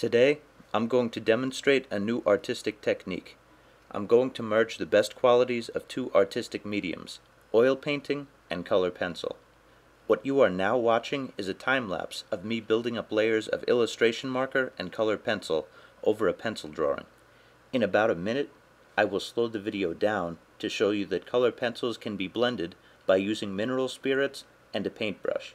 Today, I'm going to demonstrate a new artistic technique. I'm going to merge the best qualities of two artistic mediums, oil painting and color pencil. What you are now watching is a time-lapse of me building up layers of illustration marker and color pencil over a pencil drawing. In about a minute, I will slow the video down to show you that color pencils can be blended by using mineral spirits and a paintbrush.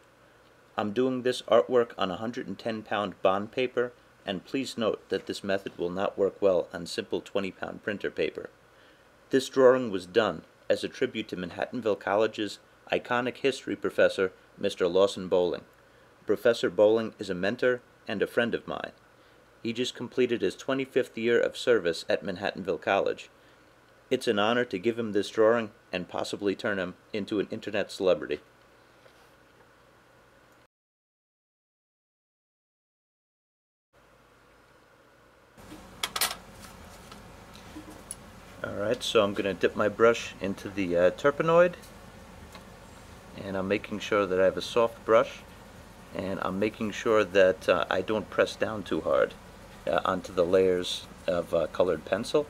I'm doing this artwork on 110-pound bond paper, and please note that this method will not work well on simple 20-pound printer paper. This drawing was done as a tribute to Manhattanville College's iconic history professor, Mr. Lawson Bowling. Professor Bowling is a mentor and a friend of mine. He just completed his 25th year of service at Manhattanville College. It's an honor to give him this drawing and possibly turn him into an internet celebrity. Alright, so I'm going to dip my brush into the terpenoid, and I'm making sure that I have a soft brush, and I'm making sure that I don't press down too hard onto the layers of colored pencil.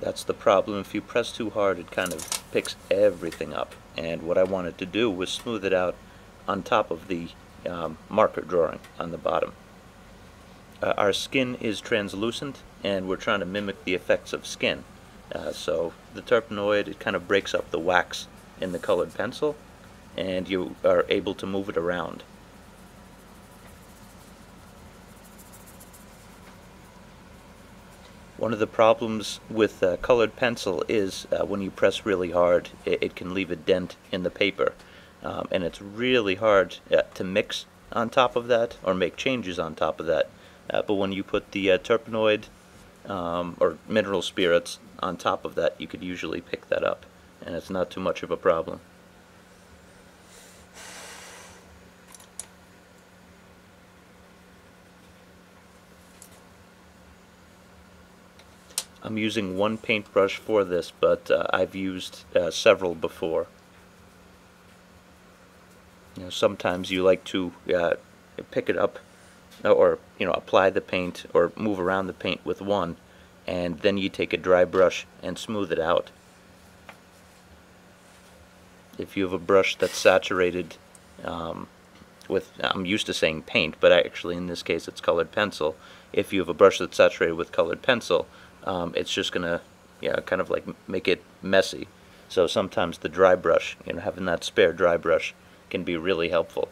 That's the problem. If you press too hard, it kind of picks everything up, and what I wanted to do was smooth it out on top of the marker drawing on the bottom. Our skin is translucent, and we're trying to mimic the effects of skin. So the terpenoid, it kind of breaks up the wax in the colored pencil, and you are able to move it around. One of the problems with colored pencil is when you press really hard, it can leave a dent in the paper. And it's really hard to mix on top of that or make changes on top of that. But when you put the terpenoid or mineral spirits on top of that, you could usually pick that up, and it's not too much of a problem. I'm using one paintbrush for this, but I've used several before. You know, sometimes you like to pick it up, or apply the paint or move around the paint with one, and then you take a dry brush and smooth it out. If you have a brush that's saturated with, I'm used to saying paint, but actually in this case it's colored pencil. If you have a brush that's saturated with colored pencil, it's just gonna kind of like make it messy. So sometimes the dry brush, having that spare dry brush can be really helpful.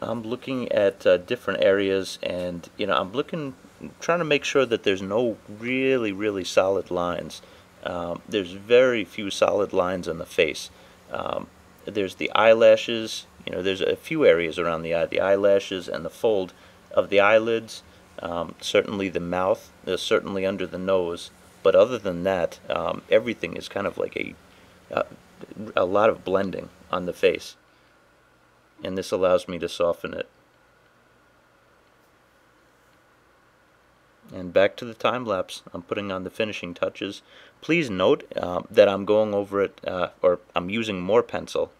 I'm looking at different areas, and I'm trying to make sure that there's no really solid lines. There's very few solid lines on the face. There's the eyelashes, there's a few areas around the eye, the eyelashes and the fold of the eyelids, certainly the mouth, certainly under the nose, but other than that, everything is kind of like a lot of blending on the face. And this allows me to soften it. And back to the time lapse, I'm putting on the finishing touches. Please note that I'm going over it, or I'm using more pencil,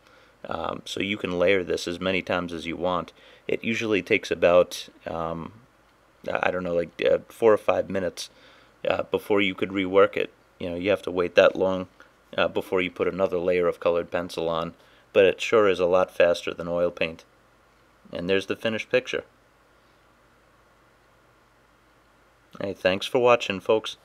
so you can layer this as many times as you want. It usually takes about, I don't know, like 4 or 5 minutes before you could rework it. You have to wait that long before you put another layer of colored pencil on. But it sure is a lot faster than oil paint. And there's the finished picture. Hey, thanks for watching, folks.